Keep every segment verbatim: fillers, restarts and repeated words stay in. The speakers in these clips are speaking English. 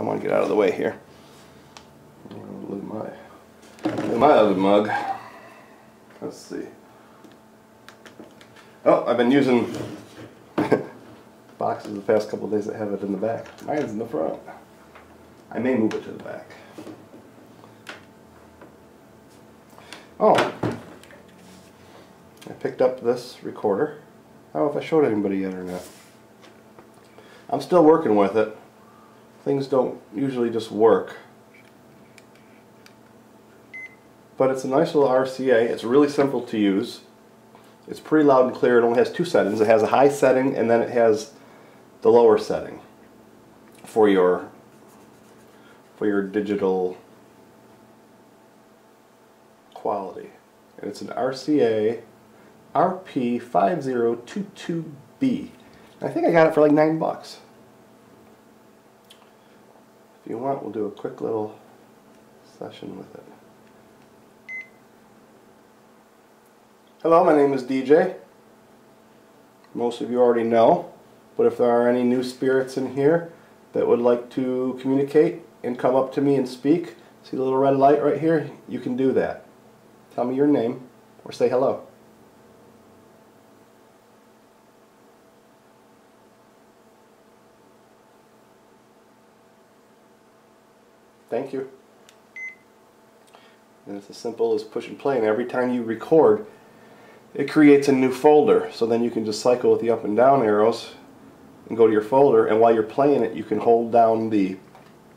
I want to get out of the way here. Look at my, look at my other mug. Let's see. Oh, I've been using boxes the past couple of days that have it in the back. Mine's in the front. I may move it to the back. Oh, I picked up this recorder. I don't know if I showed anybody yet or not. I'm still working with it. Things don't usually just work. But it's a nice little R C A. It's really simple to use. It's pretty loud and clear. It only has two settings. It has a high setting and then it has the lower setting for your for your digital quality. And it's an R C A R P five zero two two B. I think I got it for like nine bucks. If you want, we'll do a quick little session with it. Hello, my name is D J. Most of you already know, but if there are any new spirits in here that would like to communicate and come up to me and speak, see the little red light right here? You can do that. Tell me your name or say hello. Thank you. And it's as simple as push and play, and every time you record it creates a new folder, so then you can just cycle with the up and down arrows and go to your folder, and while you're playing it you can hold down the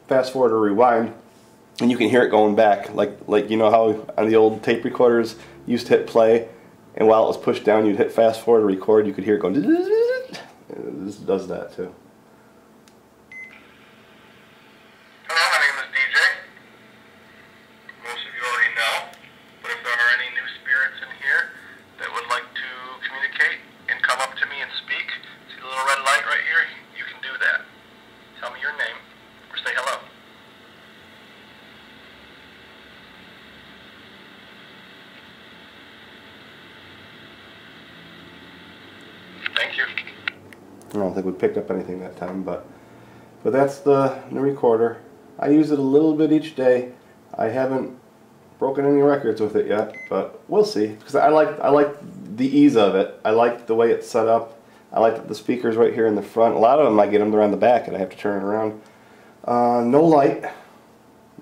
fast forward or rewind and you can hear it going back, like like you know how on the old tape recorders you used to hit play and while it was pushed down you'd hit fast forward or record, you could hear it going and this does that too. I don't think we picked up anything that time, but but that's the new recorder. I use it a little bit each day. I haven't broken any records with it yet, but we'll see, because I like I like the ease of it. I like the way it's set up. I like the speakers right here in the front. A lot of them I get them around the back, and I have to turn it around. Uh, no light.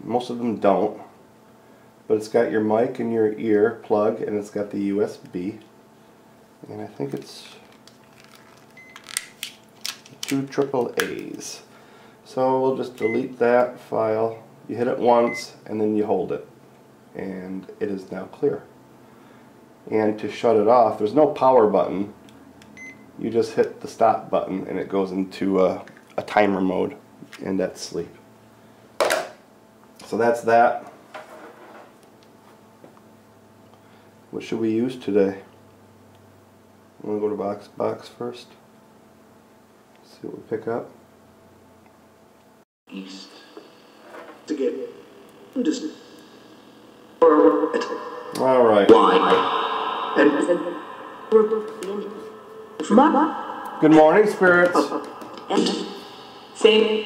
Most of them don't, but it's got your mic and your ear plug, and it's got the U S B, and I think it's two triple A's. So we'll just delete that file. You hit it once and then you hold it and it is now clear. And to shut it off, there's no power button. You just hit the stop button and it goes into a, a timer mode, and that's sleep. So that's that. What should we use today? I'm going to go to box box first. See what we pick up. East. To get. All right. Why? And. Good morning, spirits. And. Same.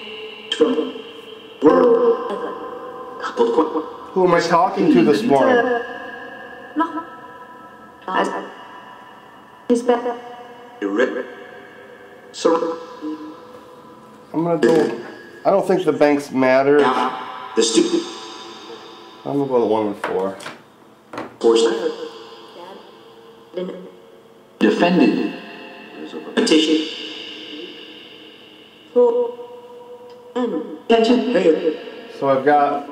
Who am I talking to this morning? No. As. Is better. Rick. So I'm gonna do. I don't think the banks matter. The stupid. I'm gonna go to one and four. Force. Defended. Petition. So I've got.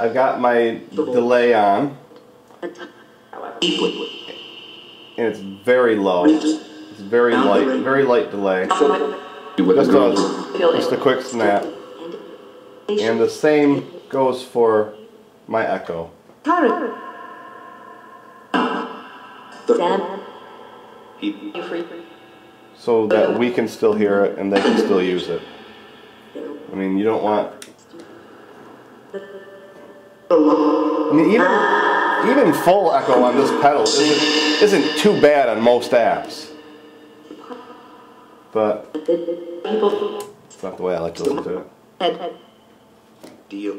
I've got my delay on. And it's very low. It's very light, very light delay. Just a, just a quick snap. And the same goes for my echo. So that we can still hear it and they can still use it. I mean, you don't want... I mean, even, even full echo on this pedal isn't, isn't too bad on most apps. But It's not the way I like to look at it. Head, head. Deal.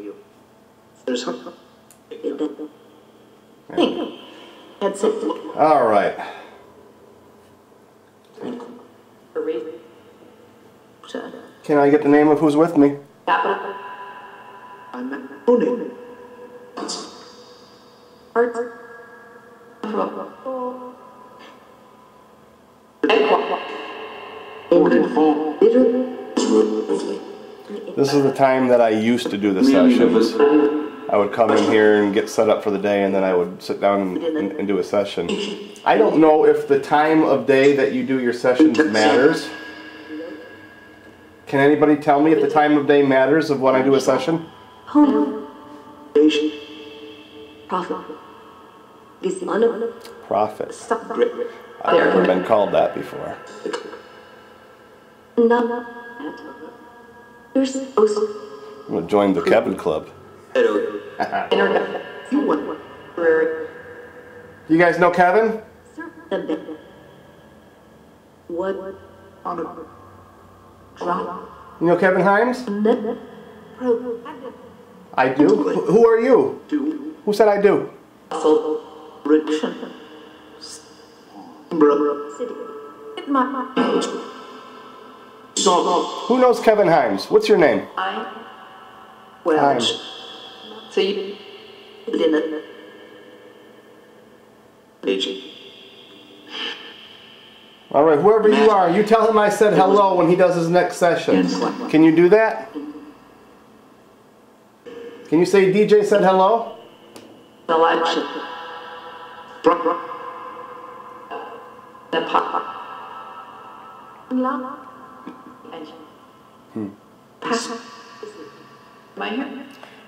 There's something. Yeah. That's it. All right. Can I get the name of who's with me? This is the time that I used to do the session. I would come in here and get set up for the day, and then I would sit down and, and, and do a session. I don't know if the time of day that you do your sessions matters. Can anybody tell me if the time of day matters of when I do a session? Prophet. I've never been called that before. I'm going to join the Kevin Club. You guys know Kevin? You know Kevin Hines? I do? Who are you? Who said I do? Who knows Kevin Hines? What's your name? Hines. So you didn't. All right, whoever you are, you tell him I said hello when he does his next session. Can you do that? Can you say D J said hello? Hmm.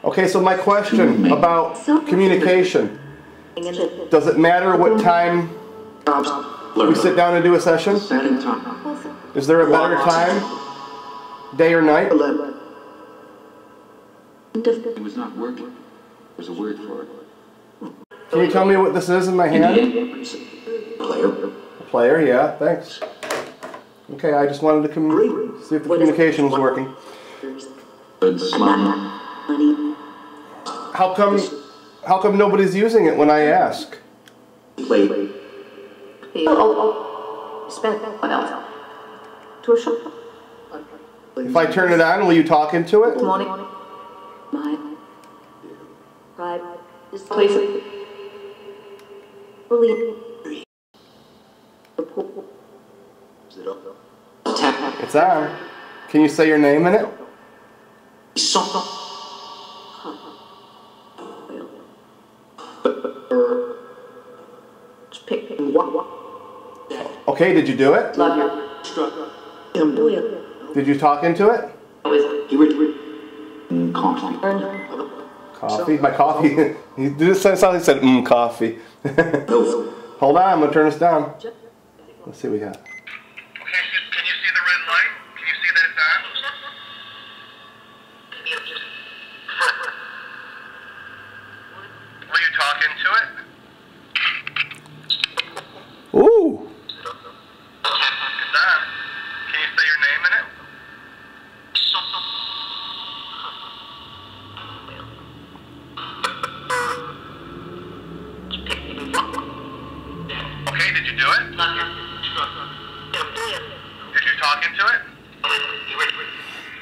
Okay, so my question about communication, does it matter what time we sit down and do a session? Is there a better time, day or night? It was not working. There's a word for it. Can you tell me what this is in my hand? Player. A player, yeah, thanks. Okay, I just wanted to com- see if the communication was working. How come, how come nobody's using it when I ask? If I turn it on, will you talk into it? It's on. Can you say your name in it? Okay, did you do it? Did you talk into it? Coffee. Coffee? My coffee. You did sound like you said, mmm, coffee. Hold on, I'm going to turn this down. Let's see what we got.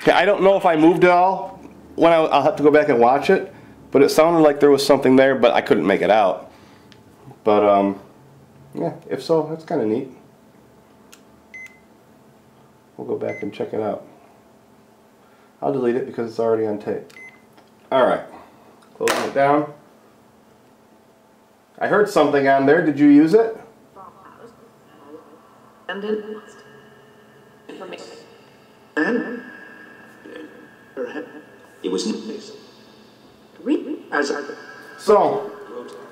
I don't know if I moved at all. When I, I'll have to go back and watch it, but it sounded like there was something there, but I couldn't make it out. But um, yeah, if so, that's kind of neat. We'll go back and check it out. I'll delete it because it's already on tape. All right, closing it down. I heard something on there. Did you use it? And it was so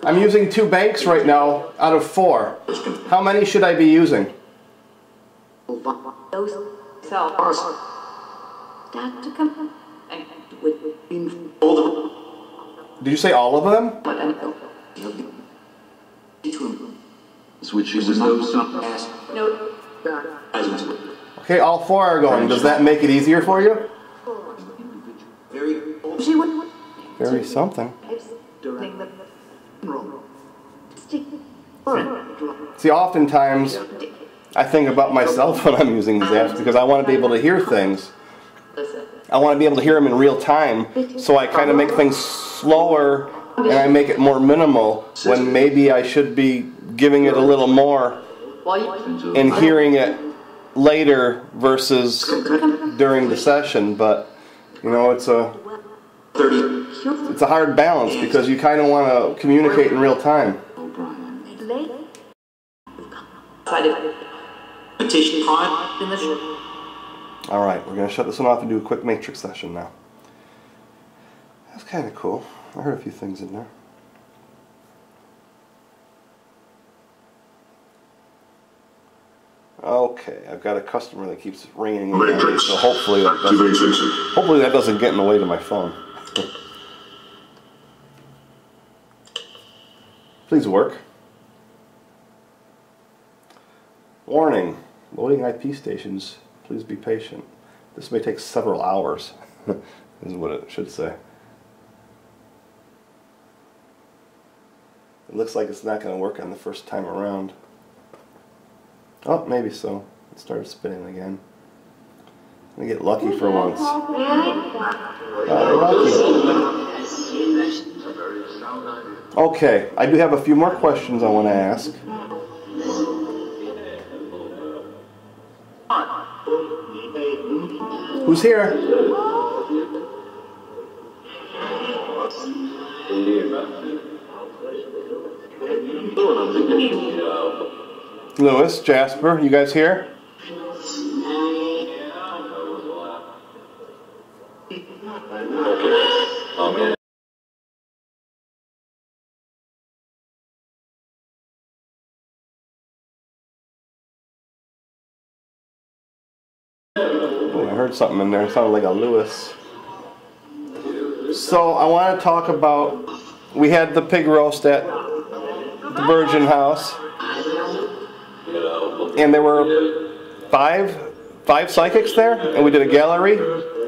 I'm using two banks right now out of four. How many should I be using? Did you say all of them? Switches those. No. Okay, all four are going. Does that make it easier for you? Very something. See, oftentimes I think about myself when I'm using these apps because I want to be able to hear things. I want to be able to hear them in real time, so I kind of make things slower and I make it more minimal when maybe I should be giving it a little more and hearing it later versus during the session. But you know, it's a it's a hard balance because you kind of want to communicate in real time. All right, we're going to shut this one off and do a quick matrix session now. That's kind of cool. I heard a few things in there. Okay, I've got a customer that keeps ringing in my ear, so hopefully that doesn't, hopefully that doesn't get in the way of my phone. Please work. Warning, loading I P stations, please be patient. This may take several hours, is what it should say. It looks like it's not going to work on the first time around. Oh, maybe so. It started spinning again. I get lucky for once. Uh, lucky. Okay, I do have a few more questions I want to ask. Who's here? Lewis, Jasper, you guys here? Oh, I heard something in there. It sounded like a Lewis. So I want to talk about, we had the pig roast at the Virgin House. And there were five, five psychics there, and we did a gallery.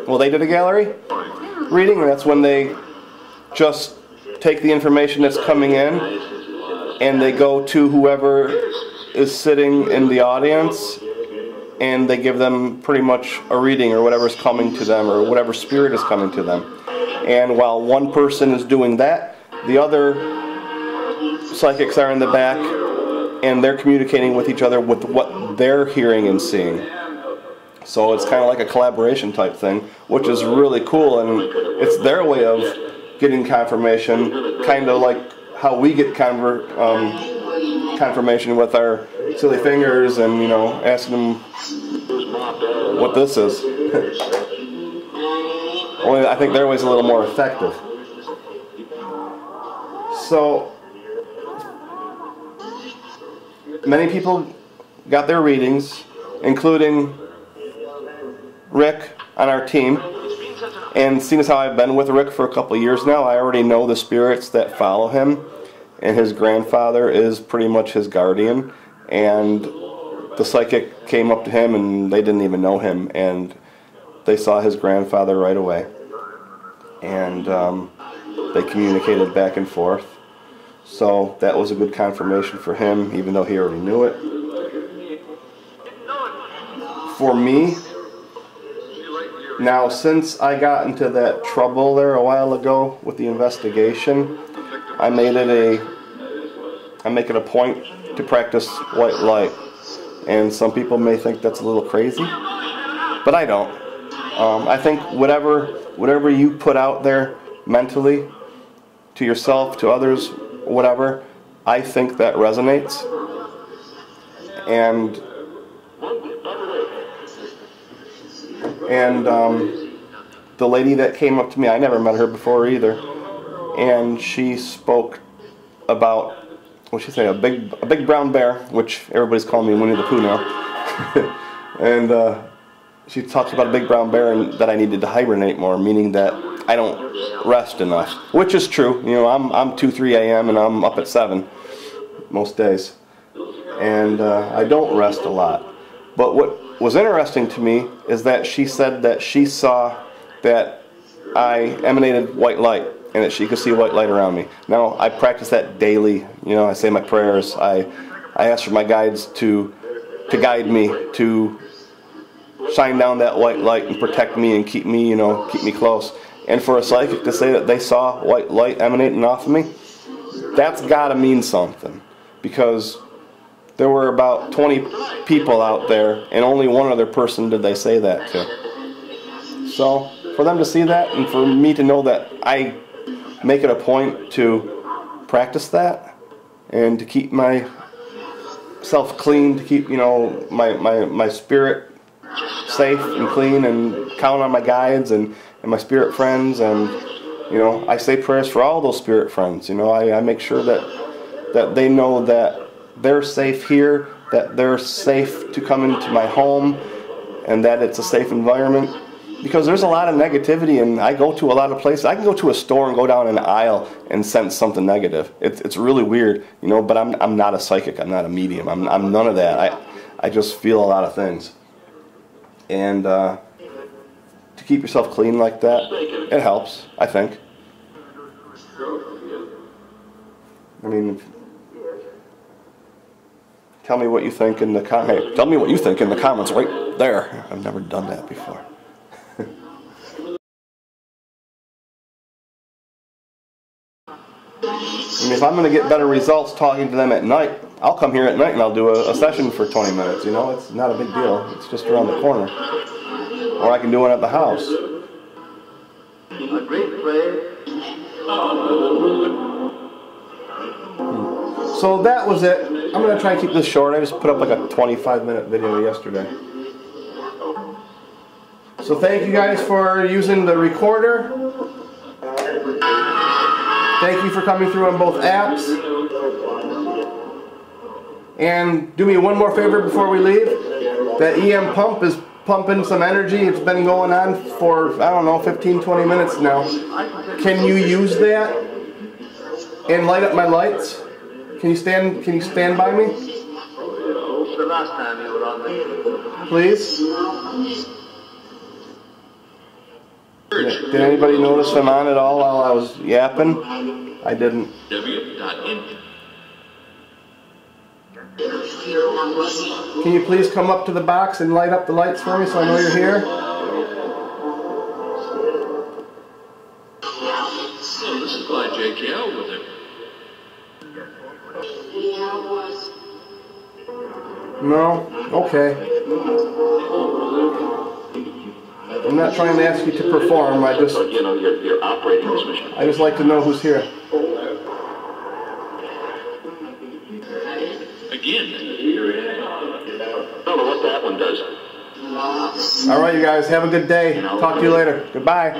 Well, they did a gallery reading, and that's when they just take the information that's coming in, and they go to whoever is sitting in the audience, and they give them pretty much a reading, or whatever's coming to them, or whatever spirit is coming to them. And while one person is doing that, the other psychics are in the back, and they're communicating with each other with what they're hearing and seeing. So it's kind of like a collaboration type thing, which is really cool, and it's their way of getting confirmation, kind of like how we get conver um, confirmation with our silly fingers and, you know, asking them what this is. Only I think their way is a little more effective. So many people got their readings, including Rick on our team, and seeing as how I've been with Rick for a couple of years now, I already know the spirits that follow him, and his grandfather is pretty much his guardian, and the psychic came up to him and they didn't even know him, and they saw his grandfather right away, and um, they communicated back and forth. So that was a good confirmation for him, even though he already knew it. For me, now since I got into that trouble there a while ago with the investigation, I made it a, I make it a point to practice white light. And some people may think that's a little crazy, but I don't. Um, I think whatever, whatever you put out there mentally, to yourself, to others, whatever, I think that resonates, and and um, the lady that came up to me, I never met her before either, and she spoke about, what'd she say, a big a big brown bear, which everybody's calling me Winnie the Pooh now, and uh, she talked about a big brown bear and that I needed to hibernate more, meaning that I don't rest enough, which is true. You know, I'm I'm two, three A M and I'm up at seven most days, and uh, I don't rest a lot. But what was interesting to me is that she said that she saw that I emanated white light and that she could see white light around me. Now, I practice that daily. You know, I say my prayers. I, I ask for my guides to, to guide me, to shine down that white light and protect me and keep me, you know, keep me close. And for a psychic to say that they saw white light emanating off of me, that's got to mean something, because there were about twenty people out there and only one other person did they say that to. So for them to see that and for me to know that I make it a point to practice that and to keep myself clean, to keep, you know, my, my, my spirit safe and clean, and count on my guides and, and my spirit friends. And you know, I say prayers for all those spirit friends. You know, I, I make sure that that they know that they're safe here, that they're safe to come into my home, and that it's a safe environment. Because there's a lot of negativity, and I go to a lot of places. I can go to a store and go down an aisle and sense something negative. It's it's really weird, you know. But I'm I'm not a psychic. I'm not a medium. I'm I'm none of that. I I just feel a lot of things. And uh, to keep yourself clean like that, it helps, I think. I mean, tell me what you think in the com hey, tell me what you think in the comments right there. I've never done that before. I mean, if I'm going to get better results talking to them at night, I'll come here at night and I'll do a, a session for twenty minutes, you know. It's not a big deal. It's just around the corner. Or I can do one at the house. Hmm. So that was it. I'm going to try and keep this short. I just put up like a twenty-five minute video yesterday. So thank you guys for using the recorder. Thank you for coming through on both apps. And do me one more favor before we leave. That E M pump is pumping some energy. It's been going on for, I don't know, fifteen, twenty minutes now. Can you use that and light up my lights? Can you stand, can you stand by me? Please? Did anybody notice I'm on at all while I was yapping? I didn't. Can you please come up to the box and light up the lights for me so I know you're here? So this is by J K L with him. No? Okay. I'm not trying to ask you to perform. I just, you know, you're, you're operating this machine. I just like to know who's here. Again, I don't know what that one does. All right, you guys, have a good day. Talk to you later. Goodbye.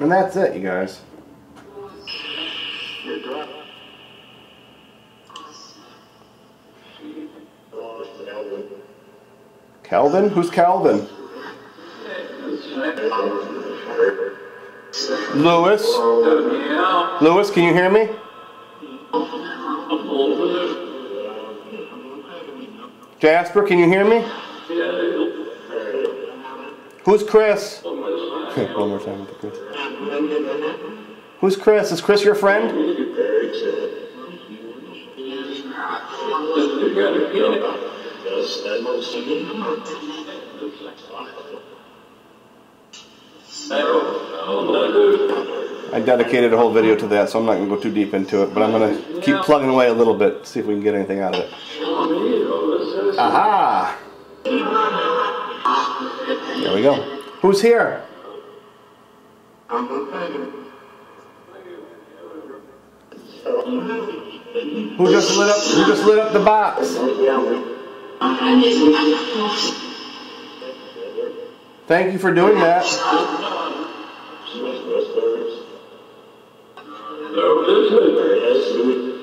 And that's it, you guys. Calvin? Who's Calvin? Lewis? Lewis, can you hear me? Jasper, can you hear me? Who's Chris? One more time with Chris. Who's Chris? Is Chris your friend? I dedicated a whole video to that, so I'm not going to go too deep into it, but I'm going to keep plugging away a little bit, see if we can get anything out of it. Aha! There we go. Who's here? Who just lit up, who just lit up the box? Thank you for doing that.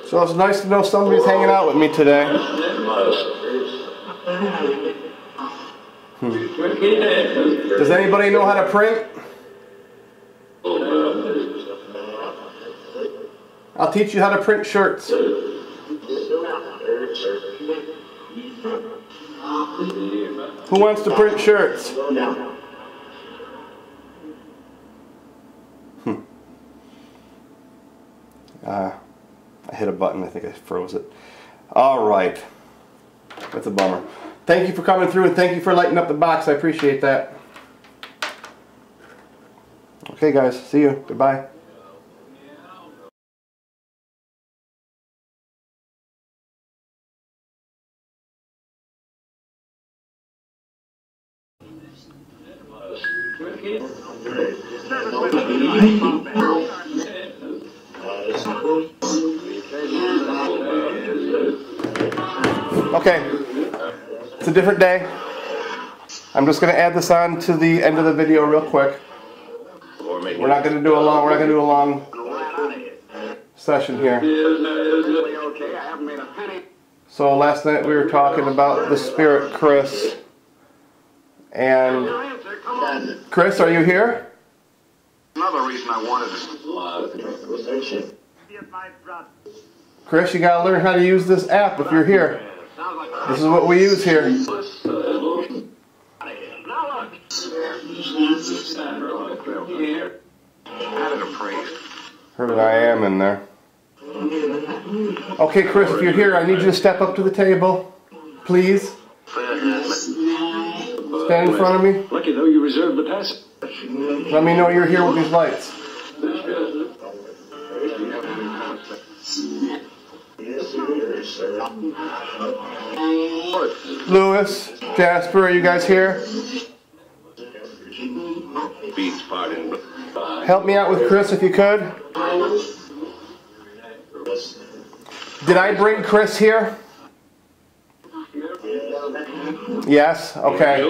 So it's nice to know somebody's hanging out with me today. Hmm. Does anybody know how to print? I'll teach you how to print shirts. Who wants to print shirts? Hmm. Uh, I hit a button. I think I froze it. All right. That's a bummer. Thank you for coming through, and thank you for lighting up the box. I appreciate that. Okay, guys. See you. Goodbye. Okay. It's a different day. I'm just going to add this on to the end of the video real quick. We're not going to do a long. We're not going to do a long session here. So last night we were talking about the spirit, Chris. And Chris, are you here? Another reason I wanted to. Chris, you got to learn how to use this app if you're here. This is what we use here. Heard I am in there. Okay, Chris, if you're here, I need you to step up to the table, please. Stand in front of me. Lucky though you reserved the pass. Let me know you're here with these lights. Lewis, Jasper, are you guys here? Help me out with Chris if you could. Did I bring Chris here? Yes? Okay.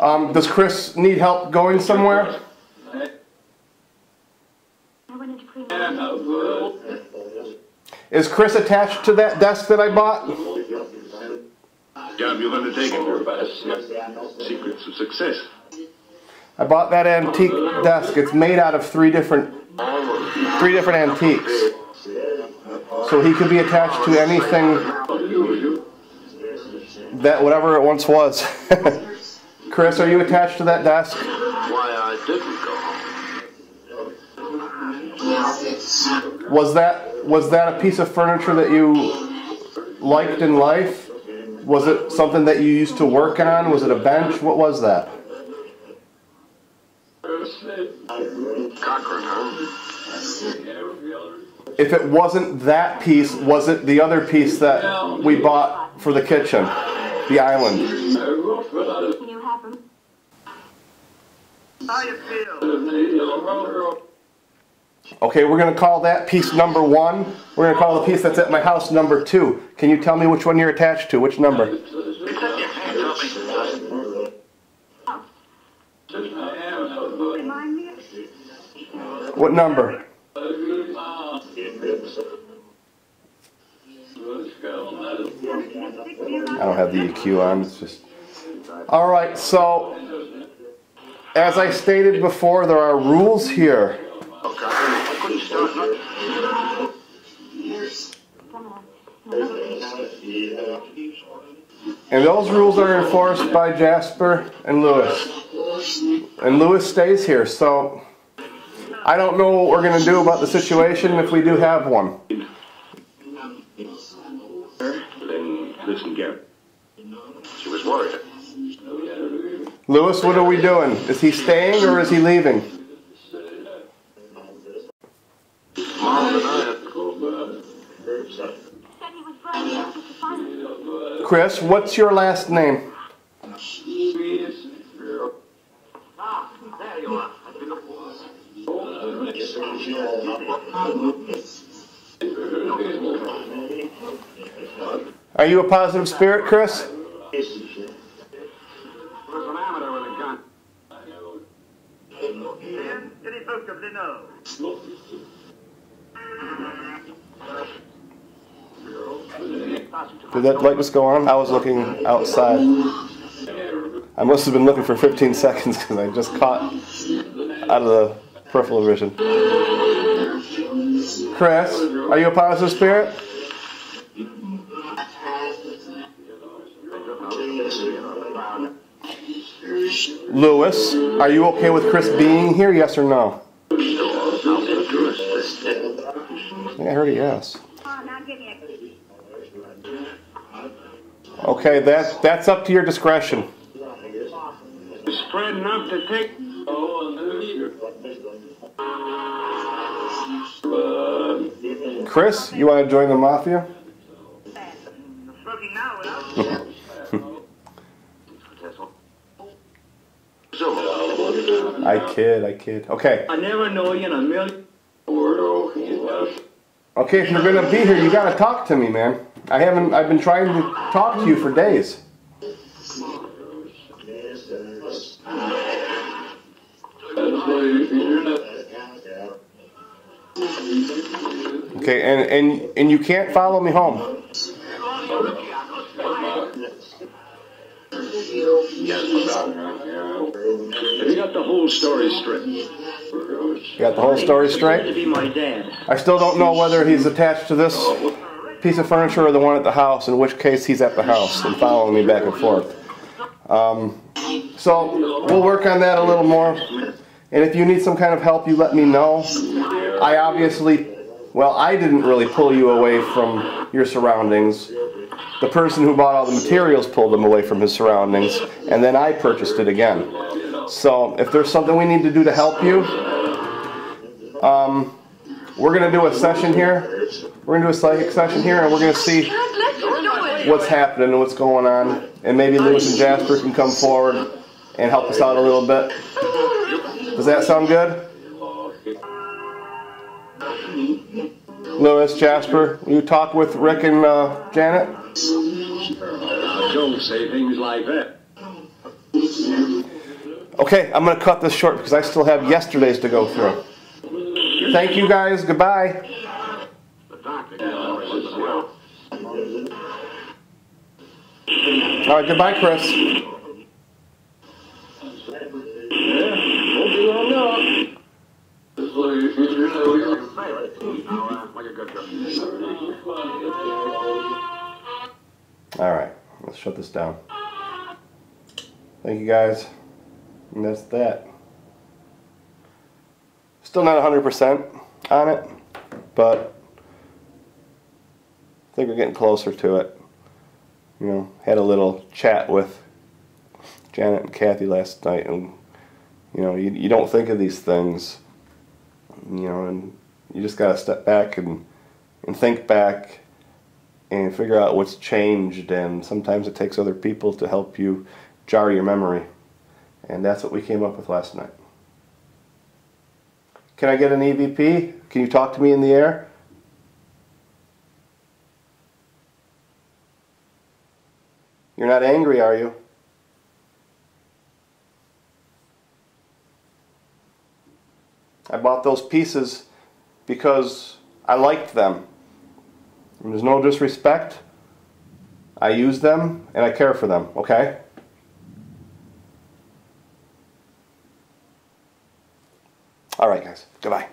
Um, does Chris need help going somewhere? Is Chris attached to that desk that I bought? Job you've undertaken for about secrets of success. I bought that antique desk. It's made out of three different three different antiques. So he could be attached to anything that whatever it once was. Chris, are you attached to that desk? Why I didn't go. Was that Was that a piece of furniture that you liked in life? Was it something that you used to work on? Was it a bench? What was that? If it wasn't that piece, was it the other piece that we bought for the kitchen? The island? How you feel? Okay, we're going to call that piece number one. We're going to call the piece that's at my house number two. Can you tell me which one you're attached to? Which number? What number? I don't have the E Q on. It's just... All right, so as I stated before, there are rules here. And those rules are enforced by Jasper and Lewis. And Lewis stays here, so I don't know what we're going to do about the situation if we do have one. Then listen, Gary. She was worried. Lewis, what are we doing? Is he staying or is he leaving? Chris, what's your last name? Are you a positive spirit, Chris? Did that light just go on? I was looking outside. I must have been looking for fifteen seconds because I just caught out of the peripheral vision. Chris? Are you a positive spirit? Lewis, are you okay with Chris being here? Yes or no? I think I heard a yes. Okay, that that's up to your discretion. Spreading up the tick. Chris, you want to join the mafia? I kid, I kid. Okay. I never know you in a million. Okay, if you're gonna be here, you gotta talk to me, man. I haven't. I've been trying to talk to you for days. Okay, and and and you can't follow me home. You got the whole story straight. You got the whole story straight? I still don't know whether he's attached to this piece of furniture or the one at the house, in which case he's at the house and following me back and forth. Um, so we'll work on that a little more. And if you need some kind of help, you let me know. I obviously, well, I didn't really pull you away from your surroundings. The person who bought all the materials pulled them away from his surroundings, and then I purchased it again. So if there's something we need to do to help you, um, we're going to do a session here. We're going to do a psychic session here, and we're going to see what's happening and what's going on. And maybe Lewis and Jasper can come forward and help us out a little bit. Does that sound good? Lewis, Jasper, will you talk with Rick and uh, Janet? Don't say things like that. Okay, I'm going to cut this short because I still have yesterday's to go through. Thank you guys. Goodbye. All right, goodbye, Chris. All right, let's shut this down. Thank you guys. And that's that. Still not one hundred percent on it, but I think we're getting closer to it. You know, had a little chat with Janet and Kathy last night, and you know, you, you don't think of these things, you know, and you just gotta step back and and think back and figure out what's changed, and sometimes it takes other people to help you jar your memory. And that's what we came up with last night. Can I get an E V P? Can you talk to me in the air? You're not angry, are you? I bought those pieces because I liked them. And there's no disrespect. I use them and I care for them, okay? All right, guys. Goodbye.